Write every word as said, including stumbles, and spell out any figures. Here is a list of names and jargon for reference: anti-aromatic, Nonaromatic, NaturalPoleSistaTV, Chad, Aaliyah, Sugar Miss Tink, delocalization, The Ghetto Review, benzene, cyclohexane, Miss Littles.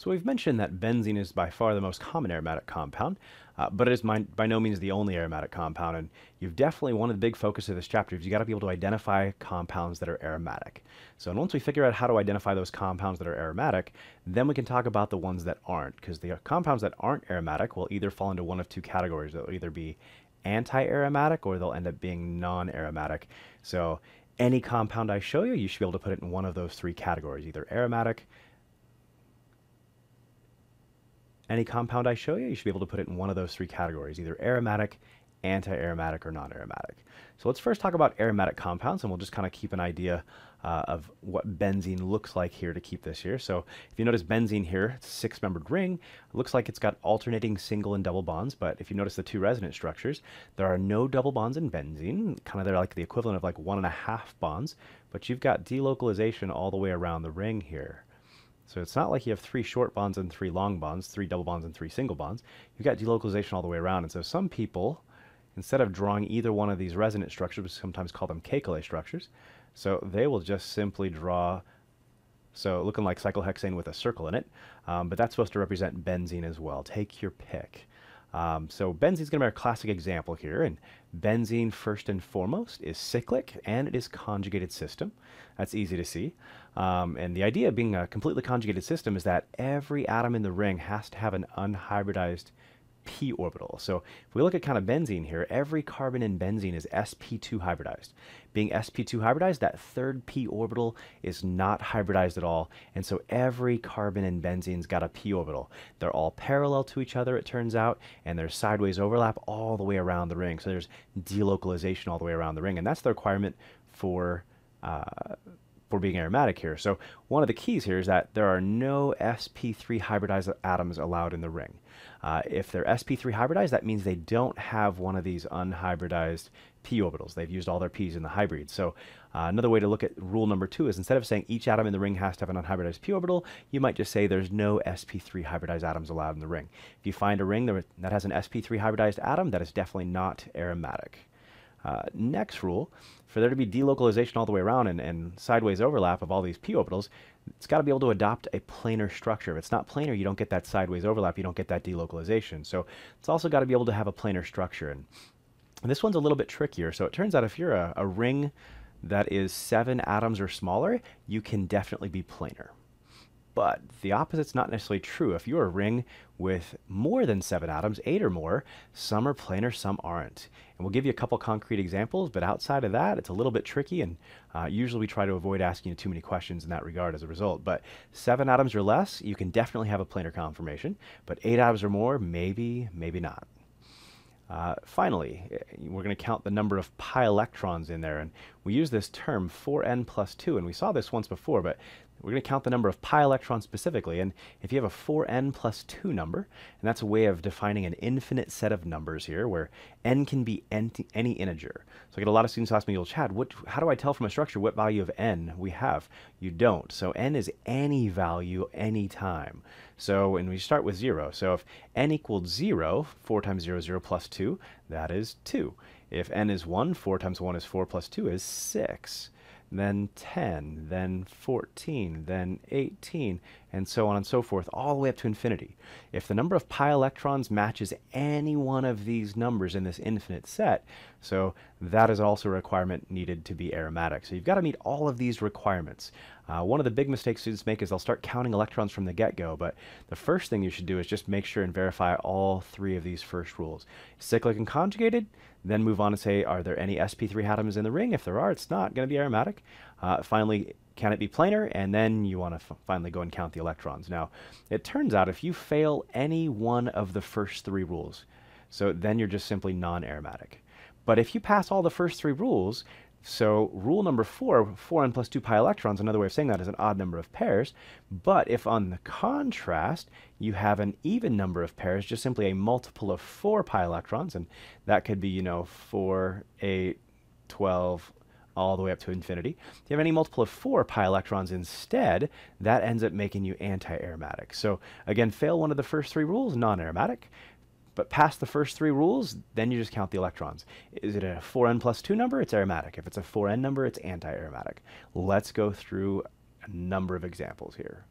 So we've mentioned that benzene is by far the most common aromatic compound, uh, but it is my, by no means the only aromatic compound. And you've definitely, one of the big focus of this chapter is you got to be able to identify compounds that are aromatic. So and once we figure out how to identify those compounds that are aromatic, then we can talk about the ones that aren't, because the compounds that aren't aromatic will either fall into one of two categories. They'll either be anti-aromatic or they'll end up being non-aromatic. So any compound I show you, you should be able to put it in one of those three categories, either aromatic. Any compound I show you, you should be able to put it in one of those three categories, either aromatic, anti-aromatic, or non-aromatic. So let's first talk about aromatic compounds, and we'll just kind of keep an idea uh, of what benzene looks like here to keep this here. So if you notice benzene here, it's a six-membered ring. It looks like it's got alternating single and double bonds, but if you notice the two resonance structures, there are no double bonds in benzene. Kind of they're like the equivalent of like one and a half bonds, but you've got delocalization all the way around the ring here. So it's not like you have three short bonds and three long bonds, three double bonds and three single bonds. You've got delocalization all the way around. And so some people, instead of drawing either one of these resonance structures, we sometimes call them caecale structures, so they will just simply draw, so looking like cyclohexane with a circle in it, um, but that's supposed to represent benzene as well. Take your pick. Um, so benzene is going to be our classic example here, and benzene first and foremost is cyclic and it is conjugated system. That's easy to see. Um, and the idea of being a completely conjugated system is that every atom in the ring has to have an unhybridized p orbital. So if we look at kind of benzene here, every carbon in benzene is s p two hybridized. Being s p two hybridized, that third p orbital is not hybridized at all, and so every carbon in benzene's got a p orbital. They're all parallel to each other, it turns out, and there's sideways overlap all the way around the ring. So there's delocalization all the way around the ring, and that's the requirement for uh, for being aromatic here. So one of the keys here is that there are no s p three hybridized atoms allowed in the ring. Uh, if they're s p three hybridized, that means they don't have one of these unhybridized p orbitals. They've used all their p's in the hybrid. So uh, another way to look at rule number two is instead of saying each atom in the ring has to have an unhybridized p orbital, you might just say there's no s p three hybridized atoms allowed in the ring. If you find a ring that has an s p three hybridized atom, that is definitely not aromatic. Uh, next rule, for there to be delocalization all the way around and, and sideways overlap of all these p orbitals, it's got to be able to adopt a planar structure. If it's not planar, you don't get that sideways overlap, you don't get that delocalization. So it's also got to be able to have a planar structure. And this one's a little bit trickier. So it turns out if you're a, a ring that is seven atoms or smaller, you can definitely be planar. But the opposite's not necessarily true. If you're a ring with more than seven atoms, eight or more, some are planar, some aren't. And we'll give you a couple concrete examples, but outside of that, it's a little bit tricky, and uh, usually we try to avoid asking you too many questions in that regard as a result. But seven atoms or less, you can definitely have a planar conformation, but eight atoms or more, maybe, maybe not. Uh, finally, we're going to count the number of pi electrons in there, and we use this term four n plus two, and we saw this once before, but we're going to count the number of pi electrons specifically, and if you have a four n plus two number, and that's a way of defining an infinite set of numbers here, where n can be any integer. So I get a lot of students ask me, well, Chad, what, how do I tell from a structure what value of n we have? You don't. So n is any value any time. So, and we start with zero. So if n equals zero, four times zero is zero plus two, that is two. If n is one, four times one is four plus two is six. Then ten, then fourteen, then eighteen, and so on and so forth, all the way up to infinity. If the number of pi electrons matches any one of these numbers in this infinite set, so that is also a requirement needed to be aromatic. So you've got to meet all of these requirements. Uh, one of the big mistakes students make is they'll start counting electrons from the get-go, but the first thing you should do is just make sure and verify all three of these first rules. Cyclic and conjugated, then move on and say, are there any s p three atoms in the ring? If there are, it's not going to be aromatic. Uh, finally, can it be planar? And then you want to finally go and count the electrons. Now, it turns out if you fail any one of the first three rules, so then you're just simply non-aromatic. But if you pass all the first three rules, so rule number four, four n plus two pi electrons, another way of saying that is an odd number of pairs. But if on the contrast, you have an even number of pairs, just simply a multiple of four pi electrons, and that could be, you know, four, eight, twelve, all the way up to infinity. If you have any multiple of four pi electrons instead, that ends up making you anti-aromatic. So again, fail one of the first three rules, non-aromatic. But pass the first three rules, then you just count the electrons. Is it a four n plus two number? It's aromatic. If it's a four n number, it's anti-aromatic. Let's go through a number of examples here.